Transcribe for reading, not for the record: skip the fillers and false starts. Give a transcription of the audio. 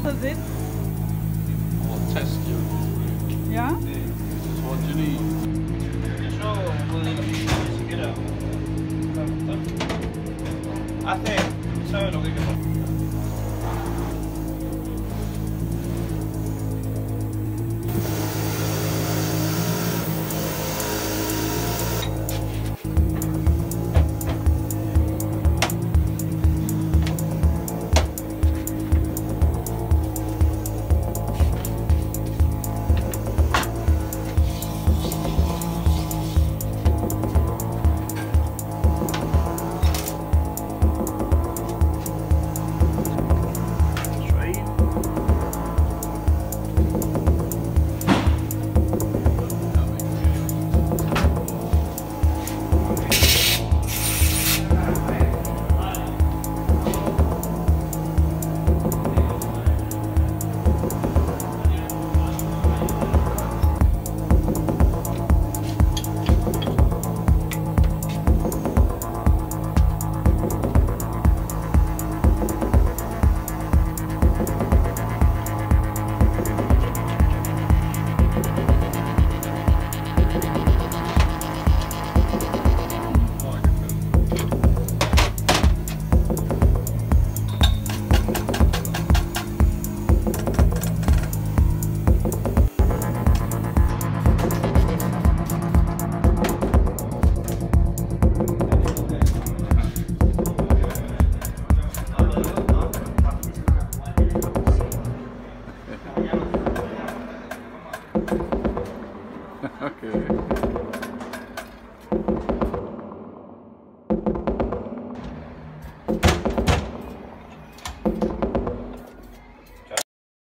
after this? We'll test you. Yeah? This is what you need. I think so. Okay.